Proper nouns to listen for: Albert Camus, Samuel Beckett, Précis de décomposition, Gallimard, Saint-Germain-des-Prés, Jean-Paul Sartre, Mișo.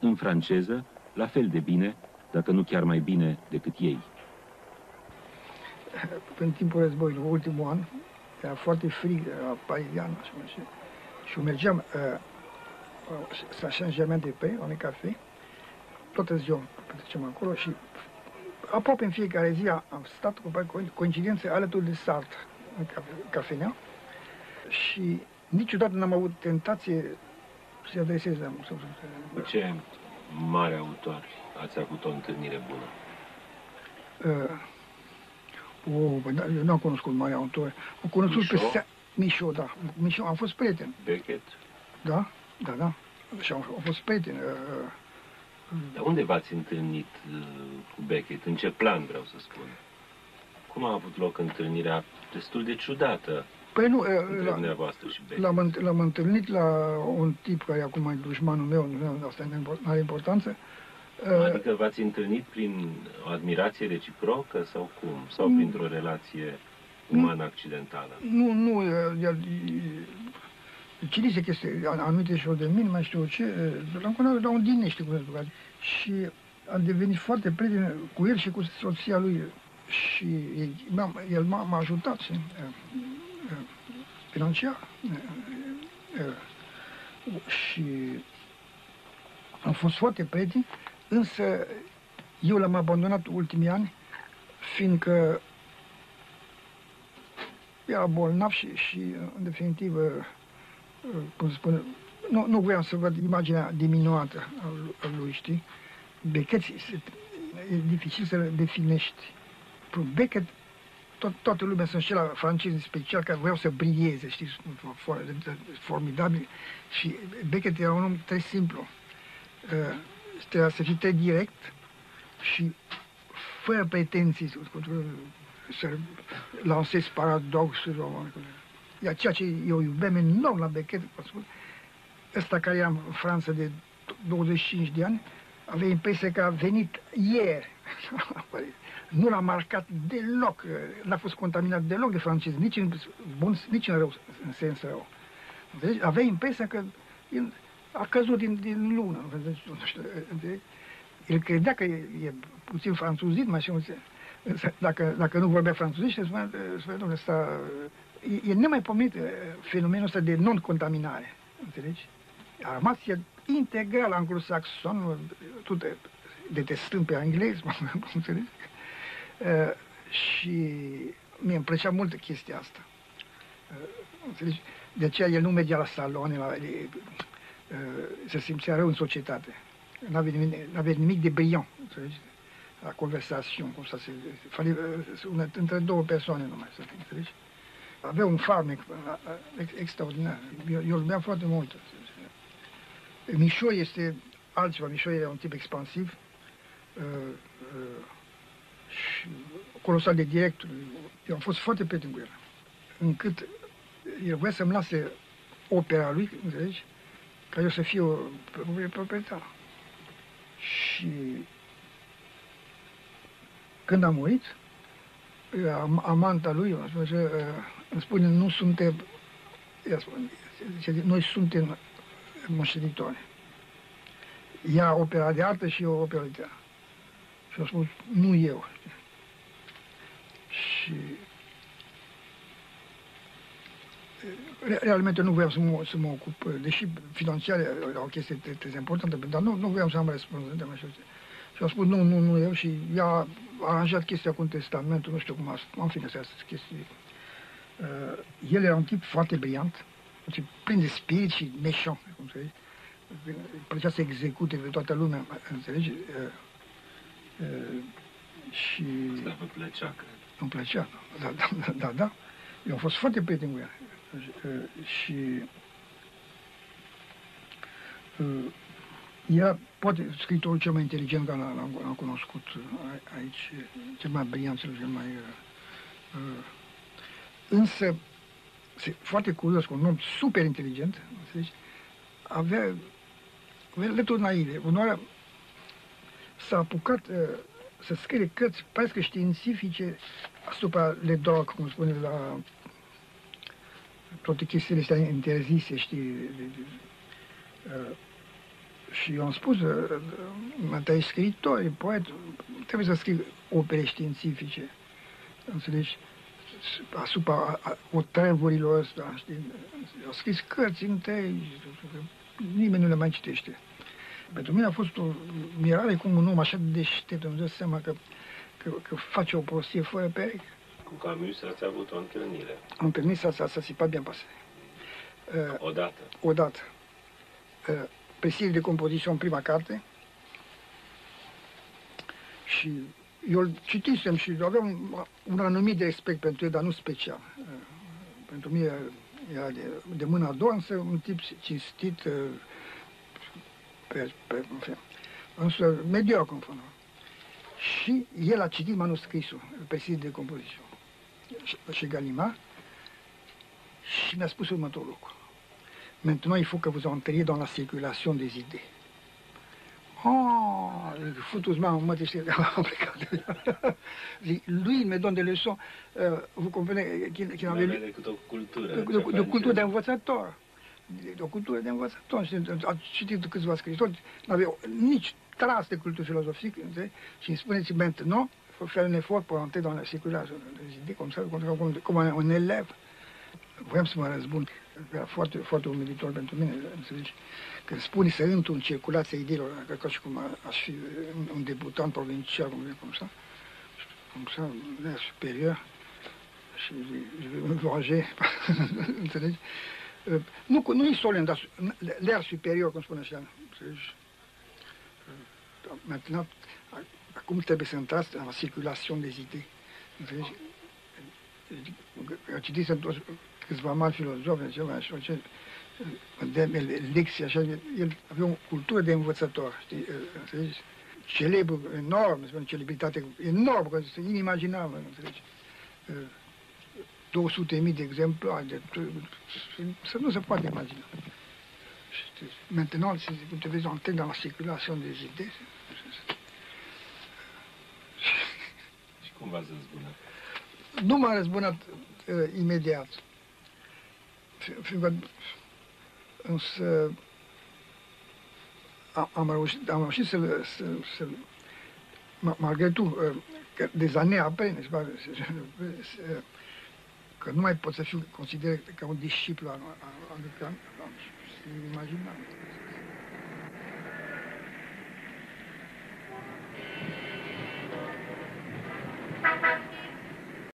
în franceză, la fel de bine, dacă nu chiar mai bine decât ei. În timpul războiului, ultimul an, era foarte frig, era parizian, și eu mergeam la Saint-Germain-des-Prés, la un café, toată ziua petreceam acolo și aproape în fiecare zi am stat cu coincidențe alături de Sartre, în cafenea, și niciodată n-am avut tentație să-i adresez la mult. Ce mare autor ați avut o întâlnire bună? Eu n-am cunoscut mare autor. Am cunoscut pe Mișo, da. Mișo, am fost prieten. Beckett? Da, da, da. Și am fost prieten. Dar unde v-ați întâlnit cu Beckett? În ce plan, vreau să spun? Cum a avut loc întâlnirea destul de ciudată? Păi nu, l-am întâlnit la un tip care acum e dușmanul meu, asta nu are importanță. Adică v-ați întâlnit prin o admirație reciprocă sau cum? Sau printr-o relație umană accidentală? Nu, nu, cinise chestii, anumite și-o de mine, mai știu ce, l-am cunoscut la un dinește cu el și am devenit foarte prieten cu el și cu soția lui și el m-a ajutat financiar și am fost foarte prieteni, însă eu l-am abandonat ultimii ani, fiindcă era bolnav și în definitiv, cum spun, nu voiam să văd imaginea diminuată a lui, știi? Beckett e dificil să-l definești. Beckett, toată lumea sunt și la francezi special care voiau să brilleze, știi, formidabil. Și Beckett era un om tare simplu. Trebuia să fii tare direct și fără pretenții să lansezi paradoxuri. Iar ceea ce eu iubeam enorm la Beckett, ăsta care era în Franța de 25 de ani, avea impresia că a venit ieri. Nu l-a marcat deloc, n-a fost contaminat deloc de francez, nici în bun, nici în rău, în sens rău. Deci avea impresia că a căzut din lună, nu știu, el credea că e puțin franțuzit, mai știu, dacă nu vorbea franțuzește, spunea, domnule, ăsta e nemaipomenit fenomenul ăsta de non-contaminare, înțelegi? A rămas el integral anglosaxon, tot detestând pe englez, înțelegi? Și mie îmi plăcea mult chestia asta. De aceea el nu mergea la saloane, se simțea rău în societate. N-avea nimic de brillant, înțelegi? La conversație, cum să se... între două persoane numai, să te înțelegi? Avea un farmec extraordinar. Eu îl iubeam foarte mult. Mișo este altceva. Mișo e un tip expansiv. Și colosal de direct. Eu am fost foarte prieten cu el, încât el voia să-mi lase opera lui, înțelegi, ca eu să fiu proprietar. Și când a murit, amanta lui îmi spune, nu suntem, noi suntem moștenitori. Ea opera de artă și eu opera de artă. Și a spus, nu eu. Și realmente nu voiam să mă ocup, deși financiare era o chestie importantă, dar nu voiam să am răspuns. Și a spus, nu eu, și ea a aranjat chestia cu un testament, nu știu cum a spus, în fine, această chestie. El era un tip foarte brillant, plin de spirit și meșan, cum să zic. Îi plăcea să execute pe toată lumea, înțelegi? Și... Asta vă plăcea, cred. Îmi plăcea, da. Eu am fost foarte prieten cu ea. Și... ea, poate, scriitorul cel mai inteligent care l-am cunoscut aici, cel mai brillant, cel mai... Însă, foarte curios, un om super inteligent, înțelegi? Avea leturi naive. Uneori s-a apucat să scrie cărți parcă științifice asupra le doc, cum spune, la toate chestiile astea interzise, știi, Și eu am spus, dar e scriitor, e poet, trebuie să scrii opere științifice, înțelegi, asupra otreburilor ăsta, știi, au scris cărți întregi, nimeni nu le mai citește. Pentru mine a fost o mirare cum un om așa de deștept, îmi dă seama că face o prostie fără pereche. Cu Camus ați avut o întâlnire. Am întâlnit s-a sipat bine pasă. Odată. Odată. Précis de décomposition, prima carte. Și eu îl citisem și aveam un anumit respect pentru el, dar nu special. Pentru mine era de mâna a doua, însă un tip cinstit, în fine, însă mediocru, în fond. Și el a citit manuscrisul Précis de décomposition și Gallimard și mi-a spus următorul lucru. Maintenant, il faut que vous entriez dans la circulation des idées. Oh, foutus-moi, moi, tu sais, lui, il me donne des leçons, vous comprenez, qu'il avait de culture d'envățător. De cultură de învățător. A citit câțiva scriitori, n-aveau nici tras de cultură filozofică, și îmi spuneți, maintenant, il faut faire un effort pour entrer dans la circulation des idées, comme un élève. Vreau să mă răzbun, era foarte, foarte umilitor pentru mine, înțelegi? Când spune să intru în circulația ideilor, ca și cum aș fi un debutant provincial, cum să, de superior, și voaje, înțelegi? Nu e solen, dar de superior, cum spune așa, înțelegi? Maintenant, acum trebuie să intrați la circulația des idei, înțelegi? Eu citisem toți câțiva mari filozofi, ceva așa, lecții, așa, el avea o cultură de învățător, știi, înțelegi? Celebru, enorm, celebritate enormă, inimaginabilă, înțelegi? 200.000 de exemplare, să nu se poate imagina. Maintenant, te vezi entrer dans la circulation des idées. Și cum v-ați răzbunat? Nu m-am răzbunat imediat, însă am reușit să malgré tout, că des années après, că nu mai pot să fiu considerat ca un disciplu al lui Camus, imaginabil.